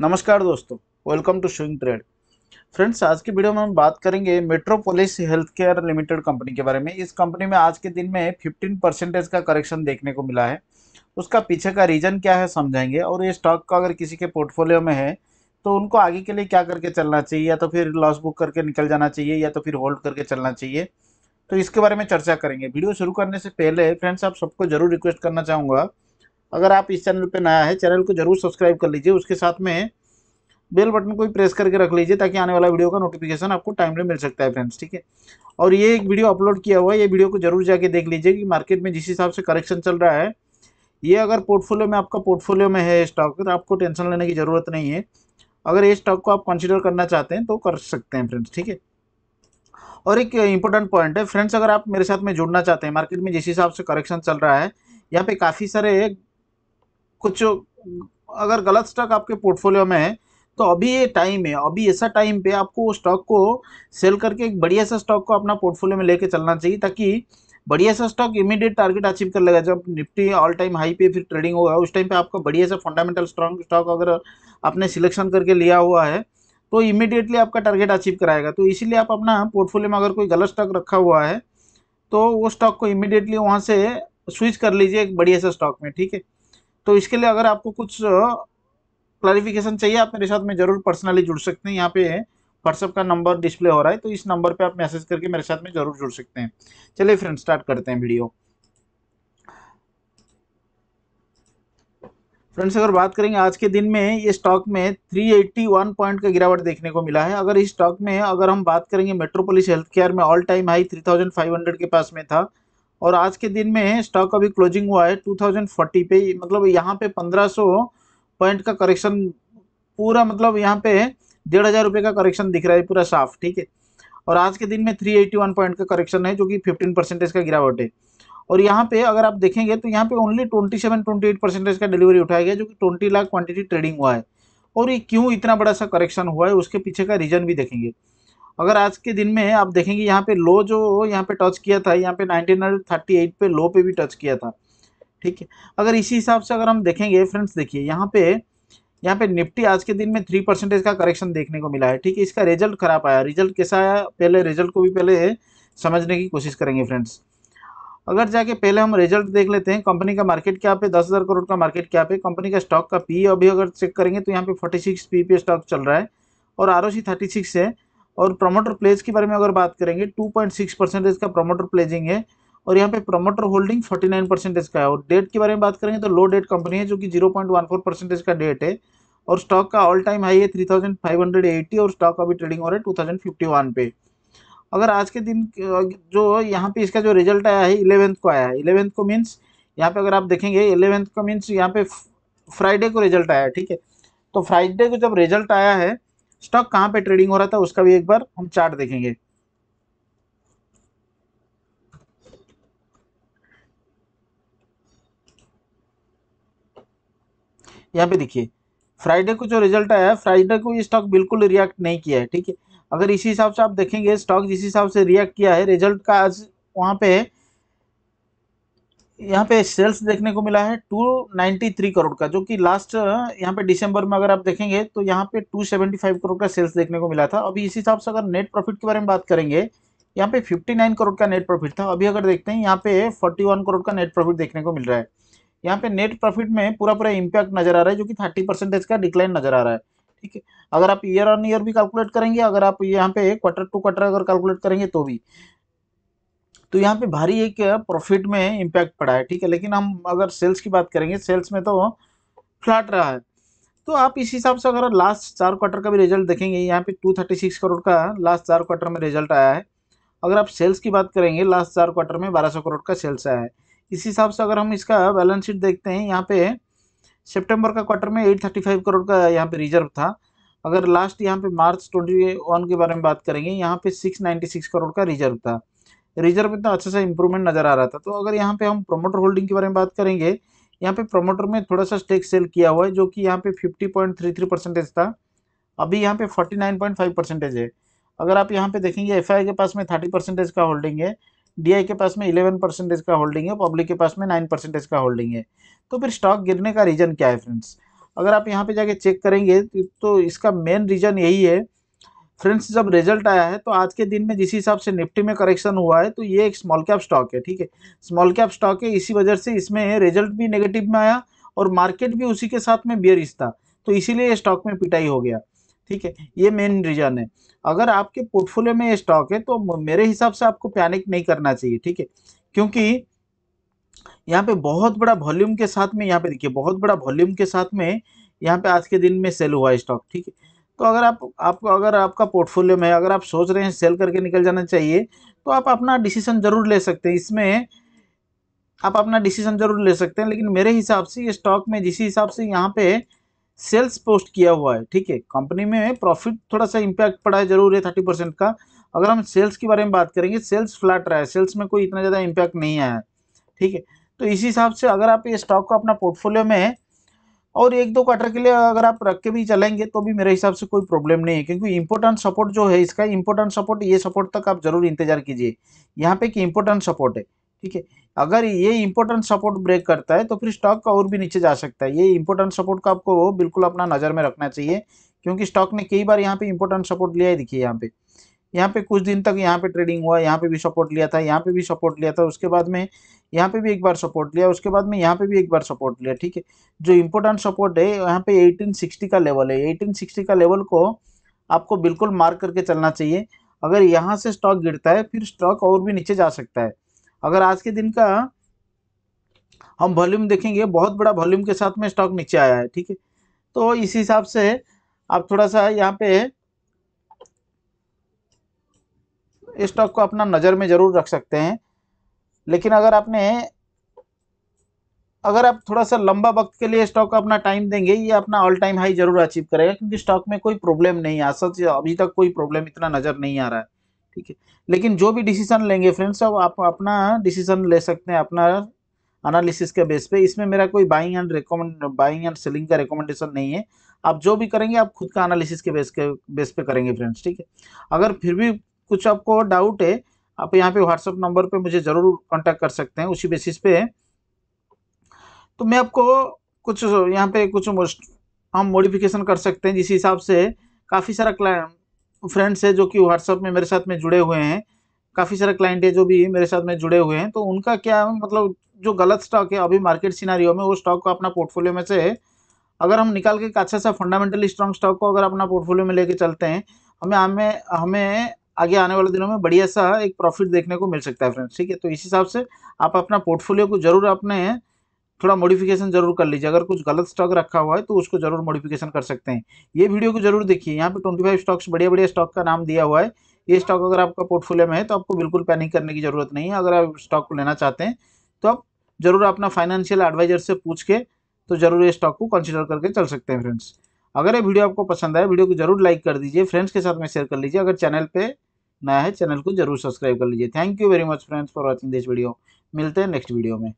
नमस्कार दोस्तों, welcome to swing trade. Friends, आज की वीडियो में हम बात करेंगे Metropolis health care limited company के बारे में। इस कंपनी में आज के दिन में 15% का करेक्शन देखने को मिला है। उसका पीछे का रीजन क्या है समझाएंगे, और ये स्टॉक का अगर किसी के पोर्टफोलियो में है तो उनको आगे के लिए क्या करके चलना चाहिए, या तो फिर लॉस बुक करके निकल जाना चाहिए या तो फिर होल्ड करके चलना चाहिए, तो इसके बारे में चर्चा करेंगे। वीडियो शुरू करने से पहले फ्रेंड्स, आप सबको जरूर रिक्वेस्ट करना चाहूँगा, अगर आप इस चैनल पे नया है, चैनल को जरूर सब्सक्राइब कर लीजिए। उसके साथ में बेल बटन को भी प्रेस करके रख लीजिए ताकि आने वाला वीडियो का नोटिफिकेशन आपको टाइमली मिल सकता है फ्रेंड्स, ठीक है। और ये एक वीडियो अपलोड किया हुआ है, ये वीडियो को जरूर जाके देख लीजिए कि मार्केट में जिस हिसाब से करेक्शन चल रहा है, ये अगर पोर्टफोलियो में आपका पोर्टफोलियो में है स्टॉक तो आपको टेंशन लेने की ज़रूरत नहीं है। अगर ये स्टॉक को आप कंसिडर करना चाहते हैं तो कर सकते हैं फ्रेंड्स, ठीक है। और एक इंपॉर्टेंट पॉइंट है फ्रेंड्स, अगर आप मेरे साथ में जुड़ना चाहते हैं, मार्केट में जिस हिसाब से करेक्शन चल रहा है, यहाँ पे काफ़ी सारे कुछ अगर गलत स्टॉक आपके पोर्टफोलियो में है तो अभी ये टाइम है, अभी ऐसा टाइम पे आपको स्टॉक को सेल करके एक बढ़िया सा स्टॉक को अपना पोर्टफोलियो में लेके चलना चाहिए, ताकि बढ़िया सा स्टॉक इमीडिएट टारगेट अचीव कर लेगा। जब निफ्टी ऑल टाइम हाई पे फिर ट्रेडिंग होगा, उस टाइम पे आपका बढ़िया सा फंडामेंटल स्ट्रॉन्ग स्टॉक अगर आपने सिलेक्शन करके लिया हुआ है तो इमीडिएटली आपका टारगेट अचीव कराएगा। तो इसीलिए आप अपना पोर्टफोलियो में अगर कोई गलत स्टॉक रखा हुआ है तो वो स्टॉक को इमीडिएटली वहाँ से स्विच कर लीजिए एक बढ़िया सा स्टॉक में, ठीक है। तो इसके लिए अगर आपको कुछ क्लैरिफिकेशन चाहिए, आप मेरे साथ में जरूर पर्सनली जुड़ सकते हैं। यहाँ पे व्हाट्सएप का नंबर डिस्प्ले हो रहा है, तो इस नंबर पे आप मैसेज करके मेरे साथ में जरूर जुड़ सकते हैं। चलिए फ्रेंड्स, स्टार्ट करते हैं वीडियो। फ्रेंड्स, अगर बात करेंगे आज के दिन में ये स्टॉक में 381 पॉइंट का गिरावट देखने को मिला है। अगर इस स्टॉक में अगर हम बात करेंगे, मेट्रोपोलिस हेल्थ केयर में ऑल टाइम हाई 3500 के पास में था और आज के दिन में स्टॉक अभी क्लोजिंग हुआ है 2040 पे, मतलब यहाँ पे 1500 पॉइंट का करेक्शन पूरा, मतलब यहाँ पे 1500 रुपये का करेक्शन दिख रहा है पूरा साफ, ठीक है। और आज के दिन में 381 पॉइंट का करेक्शन है जो कि 15% का गिरावट है। और यहाँ पे अगर आप देखेंगे तो यहाँ पे ओनली 27-28% का डिलीवरी उठाया गया, जो कि 20 लाख क्वांटिटी ट्रेडिंग हुआ है। और ये क्यों इतना बड़ा सा करेक्शन हुआ है उसके पीछे का रीजन भी देखेंगे। अगर आज के दिन में आप देखेंगे, यहाँ पे लो जो यहाँ पे टच किया था, यहाँ पे 1938 पे लो पे भी टच किया था, ठीक है। अगर इसी हिसाब से अगर हम देखेंगे फ्रेंड्स, देखिए यहाँ पे निफ्टी आज के दिन में 3% का करेक्शन देखने को मिला है, ठीक है। इसका रिजल्ट खराब आया, रिजल्ट कैसा आया पहले रिजल्ट को भी पहले समझने की कोशिश करेंगे फ्रेंड्स। अगर जाके पहले हम रिजल्ट देख लेते हैं, कंपनी का मार्केट कैप है 10,000 करोड़ का मार्केट कैप है। कंपनी का स्टॉक का पी अभी अगर चेक करेंगे तो यहाँ पे 46 पी पे स्टॉक चल रहा है और ROC 36 है। और प्रमोटर प्लेज के बारे में अगर बात करेंगे, 2.6% का प्रमोटर प्लेजिंग है और यहाँ पे प्रमोटर होल्डिंग 49% का है। और डेट के बारे में बात करेंगे तो लो डेट कंपनी है जो कि 0.14% का डेट है। और स्टॉक का ऑल टाइम हाई है 3580 और स्टॉक अभी ट्रेडिंग हो रहा है 2051 पे। अगर आज के दिन जो यहाँ पे इसका जो रिजल्ट आया है 11th को आया है, 11th को मीन्स यहाँ पे अगर आप देखेंगे 11th को मीन्स यहाँ पे फ्राइडे को रिजल्ट आया है, ठीक है। तो फ्राइडे को जब रिजल्ट आया है, स्टॉक कहाँ पे ट्रेडिंग हो रहा था उसका भी एक बार हम चार्ट देखेंगे। यहाँ पे देखिए, फ्राइडे को जो रिजल्ट आया है, फ्राइडे को ये स्टॉक बिल्कुल रिएक्ट नहीं किया है, ठीक है। अगर इसी हिसाब से आप देखेंगे, स्टॉक जिस हिसाब से रिएक्ट किया है, रिजल्ट का आज वहाँ पे यहाँ पे सेल्स देखने को मिला है 293 करोड़ का, जो कि लास्ट यहाँ पे दिसंबर में अगर आप देखेंगे तो यहाँ पे 275 करोड़ का सेल्स देखने को मिला था। अभी इसी हिसाब से अगर नेट प्रॉफिट के बारे में बात करेंगे, यहाँ पे 59 करोड़ का नेट प्रॉफिट था। अभी अगर देखते हैं यहाँ पे 41 करोड़ का नेट प्रॉफिट देखने को मिल रहा है। यहाँ पे नेट प्रॉफिट में पूरा पूरा इम्पैक्ट नजर आ रहा है, जो कि 30% का डिक्लाइन नजर आ रहा है, ठीक है। अगर आप ईयर ऑन ईयर भी कैलकुलेट करेंगे, अगर आप यहाँ पे क्वार्टर टू क्वार्टर अगर कैलकुलेट करेंगे तो भी, तो यहाँ पे भारी एक प्रॉफिट में इम्पैक्ट पड़ा है, ठीक है। लेकिन हम अगर सेल्स की बात करेंगे, सेल्स में तो फ्लैट रहा है। तो आप इस हिसाब से अगर लास्ट 4 क्वार्टर का भी रिजल्ट देखेंगे, यहाँ पे 236 करोड़ का लास्ट 4 क्वार्टर में रिजल्ट आया है। अगर आप सेल्स की बात करेंगे, लास्ट 4 क्वार्टर में 1200 करोड़ का सेल्स आया है। इस हिसाब से अगर हम इसका बैलेंस शीट देखते हैं, यहाँ पे सेप्टेम्बर का क्वार्टर में 835 करोड़ का यहाँ पे रिजर्व था। अगर लास्ट यहाँ पे मार्च 2021 के बारे में बात करेंगे, यहाँ पे 696 करोड़ का रिजर्व था। रिजर्व में तो अच्छा सा इंप्रूवमेंट नज़र आ रहा था। तो अगर यहाँ पे हम प्रमोटर होल्डिंग के बारे में बात करेंगे, यहाँ पे प्रमोटर में थोड़ा सा स्टेक सेल किया हुआ है, जो कि यहाँ पे 50.33% था, अभी यहाँ पे 49.5% है। अगर आप यहाँ पे देखेंगे, FI के पास में 30% का होल्डिंग है, DI के पास में 11% का होल्डिंग है, पब्लिक के पास में 9% का होल्डिंग है। तो फिर स्टॉक गिरने का रीजन क्या है फ्रेंड्स? अगर आप यहाँ पे जाके चेक करेंगे तो इसका मेन रीज़न यही है फ्रेंड्स। जब रिजल्ट आया है तो आज के दिन में जिस हिसाब से निफ्टी में करेक्शन हुआ है तो ये एक स्मॉल कैप स्टॉक है, ठीक है, स्मॉल कैप स्टॉक है। इसी वजह से इसमें रिजल्ट भी नेगेटिव में आया और मार्केट भी उसी के साथ में बेयरिश था, तो इसीलिए ये स्टॉक में पिटाई हो गया, ठीक है, ये मेन रीज़न है। अगर आपके पोर्टफोलियो में ये स्टॉक है तो मेरे हिसाब से आपको पैनिक नहीं करना चाहिए, ठीक है, क्योंकि यहाँ पे बहुत बड़ा वॉल्यूम के साथ में, यहाँ पे देखिए बहुत बड़ा वॉल्यूम के साथ में यहाँ पे आज के दिन में सेल हुआ है स्टॉक, ठीक है। तो अगर आपका पोर्टफोलियो में अगर आप सोच रहे हैं सेल करके निकल जाना चाहिए तो आप अपना डिसीजन ज़रूर ले सकते हैं, इसमें आप अपना डिसीजन ज़रूर ले सकते हैं। लेकिन मेरे हिसाब से ये स्टॉक में जिस हिसाब से यहाँ पे सेल्स पोस्ट किया हुआ है, ठीक है, कंपनी में प्रॉफिट थोड़ा सा इम्पैक्ट पड़ा है ज़रूर है 30% का। अगर हम सेल्स के बारे में बात करेंगे, सेल्स फ्लैट रहा है, सेल्स में कोई इतना ज़्यादा इम्पैक्ट नहीं आया, ठीक है। तो इस हिसाब से अगर आप ये स्टॉक को अपना पोर्टफोलियो में और एक दो क्वार्टर के लिए अगर आप रख के भी चलेंगे तो भी मेरे हिसाब से कोई प्रॉब्लम नहीं है, क्योंकि इंपॉर्टेंट सपोर्ट जो है इसका, इंपॉर्टेंट सपोर्ट ये सपोर्ट तक आप जरूर इंतजार कीजिए यहाँ पे कि इंपॉर्टेंट सपोर्ट है, ठीक है। अगर ये इंपॉर्टेंट सपोर्ट ब्रेक करता है तो फिर स्टॉक का और भी नीचे जा सकता है। ये इंपॉर्टेंट सपोर्ट का आपको बिल्कुल अपना नज़र में रखना चाहिए, क्योंकि स्टॉक ने कई बार यहाँ पे इंपॉर्टेंट सपोर्ट लिया है। देखिए यहाँ पे कुछ दिन तक यहाँ पे ट्रेडिंग हुआ, यहाँ पे भी सपोर्ट लिया था, यहाँ पे भी सपोर्ट लिया था, उसके बाद में यहाँ पे भी एक बार सपोर्ट लिया, उसके बाद में यहाँ पे भी एक बार सपोर्ट लिया, ठीक है। जो इम्पोर्टेंट सपोर्ट है यहाँ पे 1860 का लेवल है, 1860 का लेवल को आपको बिल्कुल मार्क करके चलना चाहिए। अगर यहाँ से स्टॉक गिरता है फिर स्टॉक और भी नीचे जा सकता है। अगर आज के दिन का हम वॉल्यूम देखेंगे, बहुत बड़ा वॉल्यूम के साथ में स्टॉक नीचे आया है, ठीक है। तो इस हिसाब से आप थोड़ा सा यहाँ पे स्टॉक को अपना नज़र में ज़रूर रख सकते हैं। लेकिन अगर आप थोड़ा सा लंबा वक्त के लिए स्टॉक को अपना टाइम देंगे, ये अपना ऑल टाइम हाई जरूर अचीव करेगा, क्योंकि स्टॉक में कोई प्रॉब्लम नहीं है, सच अभी तक कोई प्रॉब्लम इतना नज़र नहीं आ रहा है, ठीक है। लेकिन जो भी डिसीजन लेंगे फ्रेंड्स, अब आप अपना डिसीजन ले सकते हैं अपना एनालिसिस के बेस पे। इसमें मेरा कोई बाइंग एंड सेलिंग का रिकमेंडेशन नहीं है। आप जो भी करेंगे आप खुद का एनालिसिस के बेस पे करेंगे फ्रेंड्स, ठीक है। अगर फिर भी कुछ आपको डाउट है, आप यहाँ पे व्हाट्सएप नंबर पे मुझे ज़रूर कांटेक्ट कर सकते हैं। उसी बेसिस पे तो मैं आपको कुछ यहाँ पे हम मॉडिफिकेशन कर सकते हैं, जिस हिसाब से काफ़ी सारा क्लाइंट फ्रेंड्स है जो कि व्हाट्सएप में मेरे साथ में जुड़े हुए हैं, काफ़ी सारा क्लाइंट है जो भी मेरे साथ में जुड़े हुए हैं। तो उनका क्या मतलब, जो गलत स्टॉक है अभी मार्केट सिनारियो में, वो स्टॉक को अपना पोर्टफोलियो में से अगर हम निकाल के एक अच्छा सा फंडामेंटली स्ट्रॉन्ग स्टॉक को अगर अपना पोर्टफोलियो में लेके चलते हैं, हमें आगे आने वाले दिनों में बढ़िया सा एक प्रॉफिट देखने को मिल सकता है फ्रेंड्स, ठीक है। तो इस हिसाब से आप अपना पोर्टफोलियो को जरूर अपने थोड़ा मॉडिफिकेशन जरूर कर लीजिए। अगर कुछ गलत स्टॉक रखा हुआ है तो उसको जरूर मॉडिफिकेशन कर सकते हैं। ये वीडियो को जरूर देखिए, यहाँ पे 25 स्टॉक्स बढ़िया बढ़िया स्टॉक का नाम दिया हुआ है। ये स्टॉक अगर आपका पोर्टफोलियो में है तो आपको बिल्कुल पैनिक करने की जरूरत नहीं है। अगर आप स्टॉक को लेना चाहते हैं तो आप जरूर अपना फाइनेंशियल एडवाइजर से पूछ के तो जरूर ये स्टॉक को कंसिडर करके चल सकते हैं फ्रेंड्स। अगर ये वीडियो आपको पसंद आए, वीडियो को जरूर लाइक कर दीजिए, फ्रेंड्स के साथ में शेयर कर लीजिए। अगर चैनल पे नया है, चैनल को जरूर सब्सक्राइब कर लीजिए। Thank you very much friends for watching this video. मिलते हैं नेक्स्ट वीडियो में।